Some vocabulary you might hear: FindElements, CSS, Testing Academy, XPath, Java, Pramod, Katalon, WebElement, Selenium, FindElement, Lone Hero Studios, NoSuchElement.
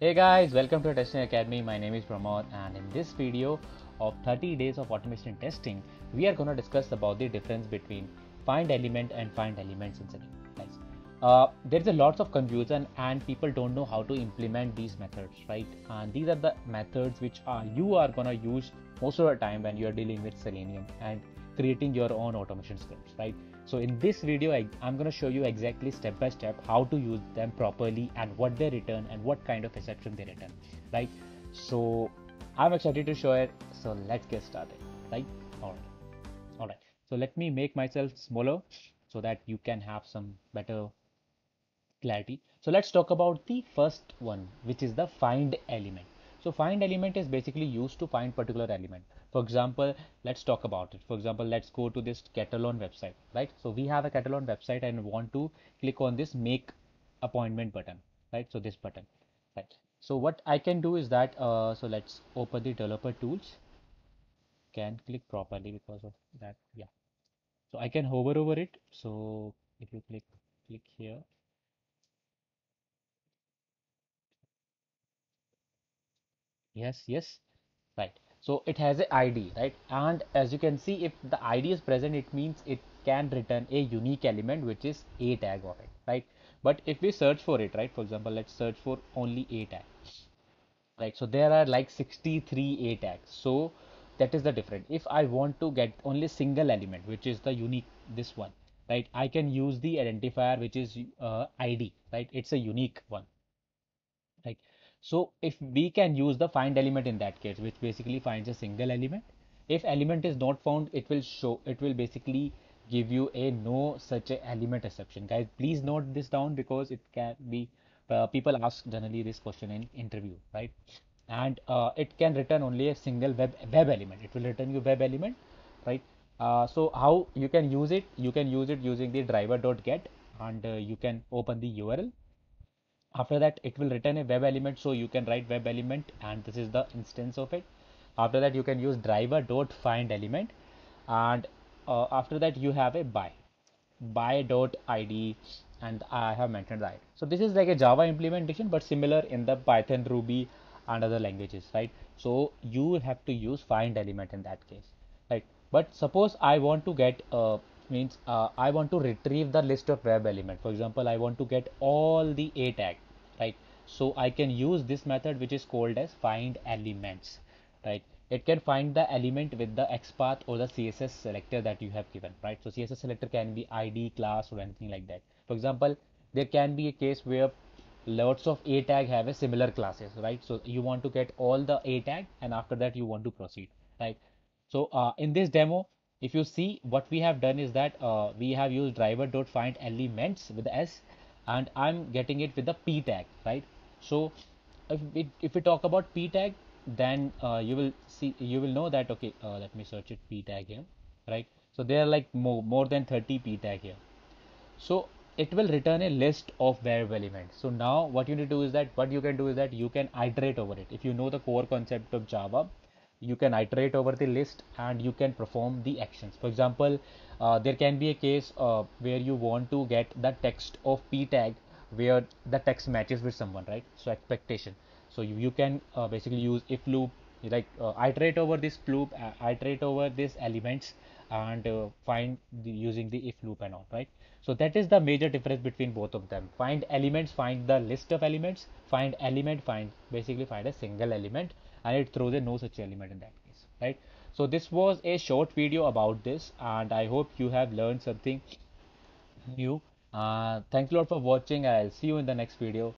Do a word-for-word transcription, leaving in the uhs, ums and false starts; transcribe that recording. Hey guys, welcome to Testing Academy. My name is Pramod, and in this video of thirty days of automation testing, we are going to discuss about the difference between FindElement and FindElements in Selenium. Guys, uh, there is a lots of confusion and people don't know how to implement these methods, right? And these are the methods which are you are going to use most of the time when you are dealing with Selenium and creating your own automation scripts, right? So in this video, I, I'm going to show you exactly step by step how to use them properly and what they return and what kind of exception they return, right? So I'm excited to show it. So let's get started, right? All right. All right. So let me make myself smaller so that you can have some better clarity. So let's talk about the first one, which is the find element. So find element is basically used to find particular element. For example, let's talk about it. For example, let's go to this Katalon website, right? So we have a Katalon website and want to click on this make appointment button, right? So this button, right? So what I can do is that, uh, so let's open the developer tools. Can click properly because of that, yeah. So I can hover over it. So if you click, click here. Yes, yes, right. So it has a I D, right? And as you can see, if the I D is present, it means it can return a unique element, which is a tag of it, right? But if we search for it, right? For example, let's search for only a tag, right? So there are like sixty-three a tags. So that is the difference. If I want to get only single element, which is the unique, this one, right? I can use the identifier, which is uh, I D, right? It's a unique one, right? So if we can use the find element in that case, which basically finds a single element. If element is not found, it will show, it will basically give you a no such a element exception. Guys, please note this down because it can be, uh, people ask generally this question in interview, right? And uh, it can return only a single web, web element. It will return you web element, right? Uh, so how you can use it, you can use it using the driver.get and uh, you can open the U R L. After that, it will return a web element, so you can write web element, and this is the instance of it. After that, you can use driver.findElement, and uh, after that, you have a by, by.id, and I have mentioned that. So this is like a Java implementation, but similar in the Python, Ruby, and other languages, right? So you have to use FindElement in that case, right? But suppose I want to get uh, means uh, I want to retrieve the list of web element. For example, I want to get all the a tag, right? So I can use this method, which is called as find elements, right? It can find the element with the XPath or the C S S selector that you have given, right? So C S S selector can be I D, class, or anything like that. For example, there can be a case where lots of a tag have a similar classes, right? So you want to get all the a tag, and after that you want to proceed, right? So uh, in this demo, if you see what we have done is that uh, we have used driver.findElements with S, and I'm getting it with the P tag, right? So if we, if we talk about P tag, then uh, you will see, you will know that, okay, uh, let me search it P tag here, right? So there are like more, more than thirty P tag here. So it will return a list of web elements. So now what you need to do is that, what you can do is that you can iterate over it. If you know the core concept of Java, you can iterate over the list and you can perform the actions. For example, uh, there can be a case uh, where you want to get the text of P tag where the text matches with someone, right? So expectation. So you, you can uh, basically use if loop, like uh, iterate over this loop, uh, iterate over these elements, and uh, find the, using the if loop and all, right? So that is the major difference between both of them. Find elements, find the list of elements. Find element, find basically find a single element, and it throws a no such element in that case, right? So this was a short video about this, and I hope you have learned something new. Uh, thanks a lot for watching. I'll see you in the next video.